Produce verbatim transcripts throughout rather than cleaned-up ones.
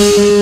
We'll be right back.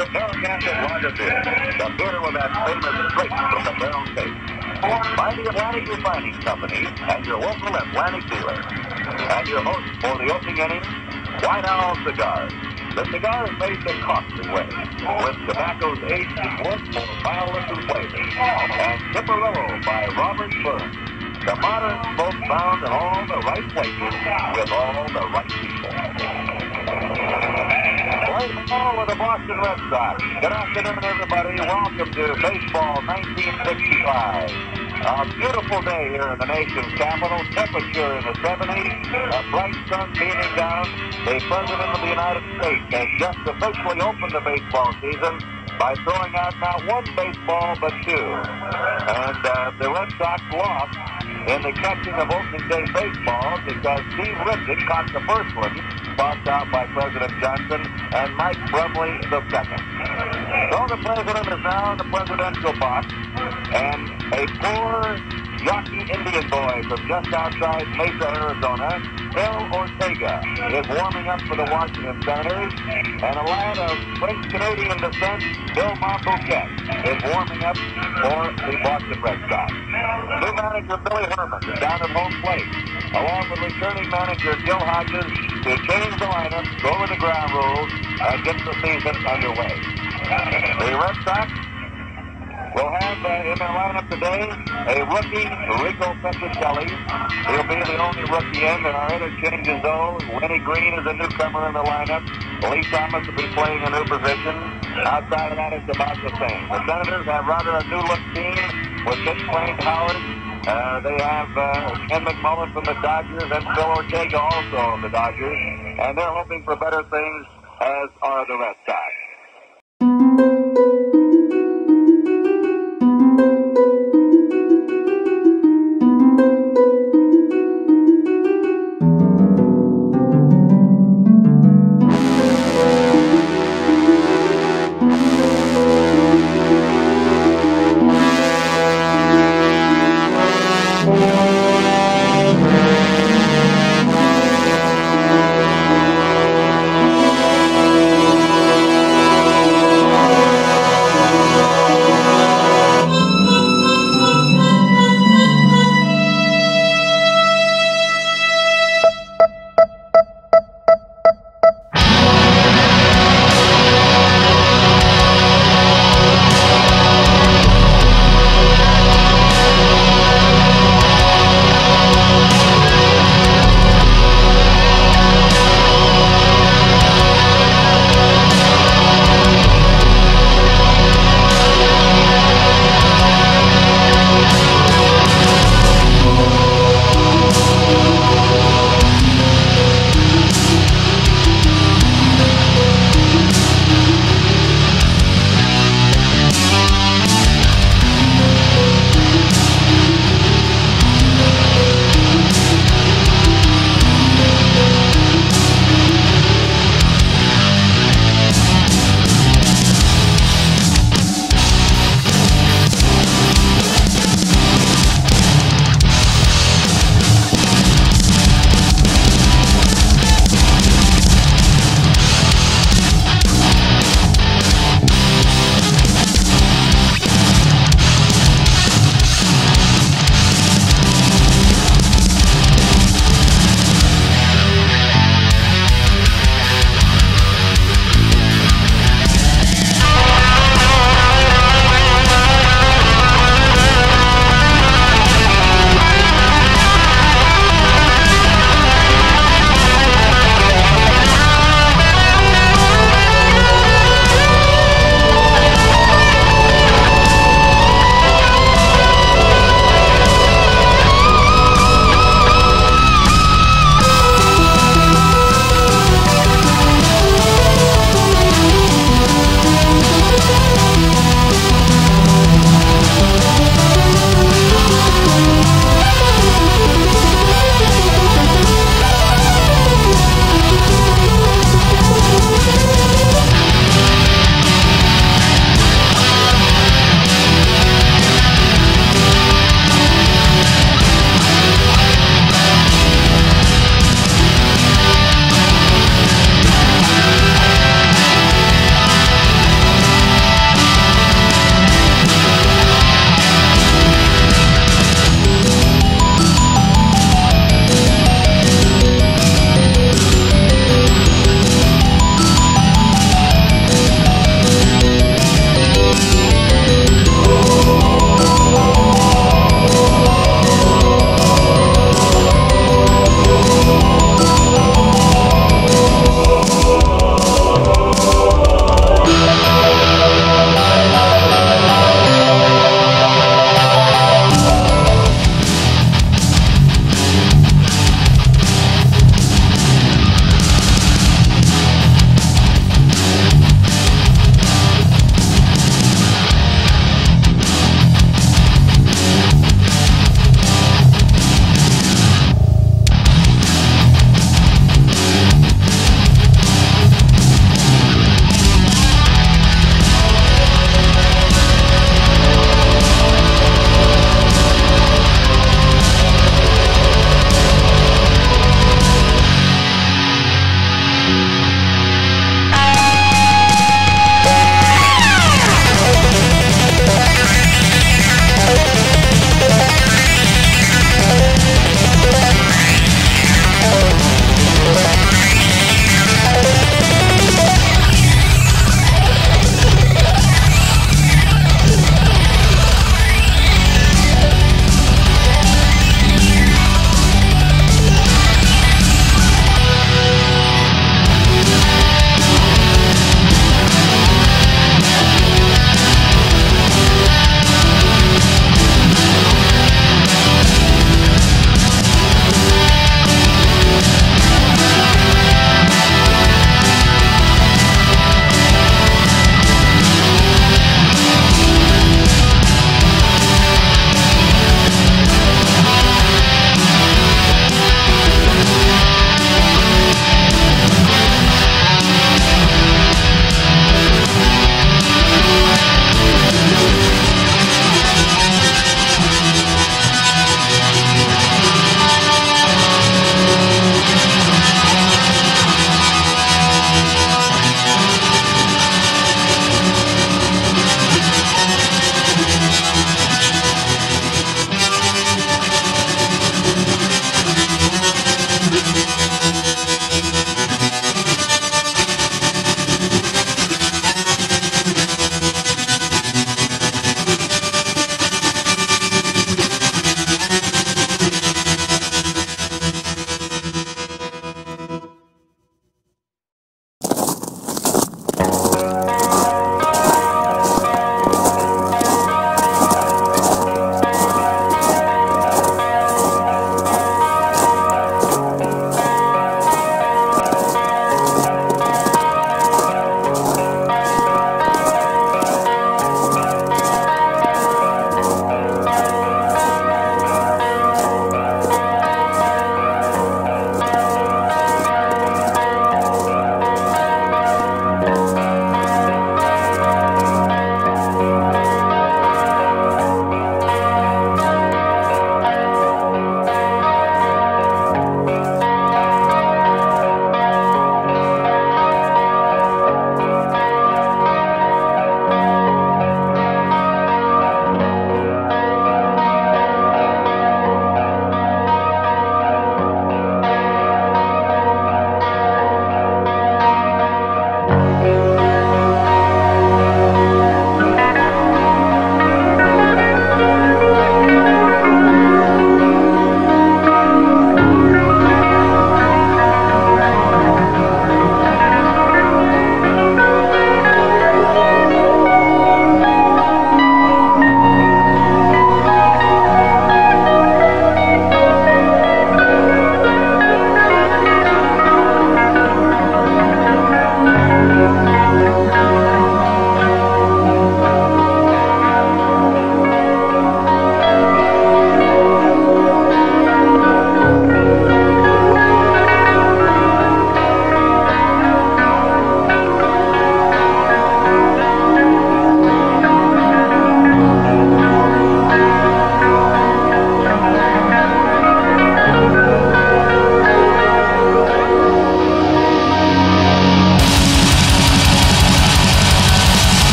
the telecast at Roger Theater, the theater with that famous straight from the barrel tape. By the Atlantic Refining Company and your local Atlantic dealer. And your host for the opening inning, White Owl Cigars. The cigar is made the Coston way, with tobaccos aged in wood for mildness and flavor. And Tipperillo by Robert Burns. The modern smoke found in all the right places with all the right people. Play ball with the Boston Red Sox. Good afternoon, everybody. Welcome to Baseball nineteen sixty-five. A beautiful day here in the nation's capital. Temperature in the seventies. A bright sun beaming down. The President of the United States has just officially opened the baseball season by throwing out not one baseball but two. And uh, the Red Sox lost in the catching of opening day baseball because Steve Riddick caught the first one, tossed out by President Johnson, and Mike Brumley the second. So the President is now in the presidential box, and a poor, yucky Indian boy from just outside Mesa, Arizona, Phil Ortega, is warming up for the Washington Senators, and a lad of French-Canadian descent, Bill Marquette, is warming up for the Boston Red Sox. New manager Billy Herman is down at home plate, along with returning manager Jill Hodges, to change the lineup, go over the ground rules, and get the season underway. The Red Sox will have uh, in their lineup today a rookie, Rico Pescitelli. He'll be the only rookie in, and our other changes, though, Winnie Green is a newcomer in the lineup. Lee Thomas will be playing a new position. Outside of that, it's about the same. The Senators have rather a new-look team with Dick Wayne Howard. Uh, they have uh, Ken McMullen from the Dodgers and Phil Ortega also on the Dodgers, and they're hoping for better things, as are the Red Sox.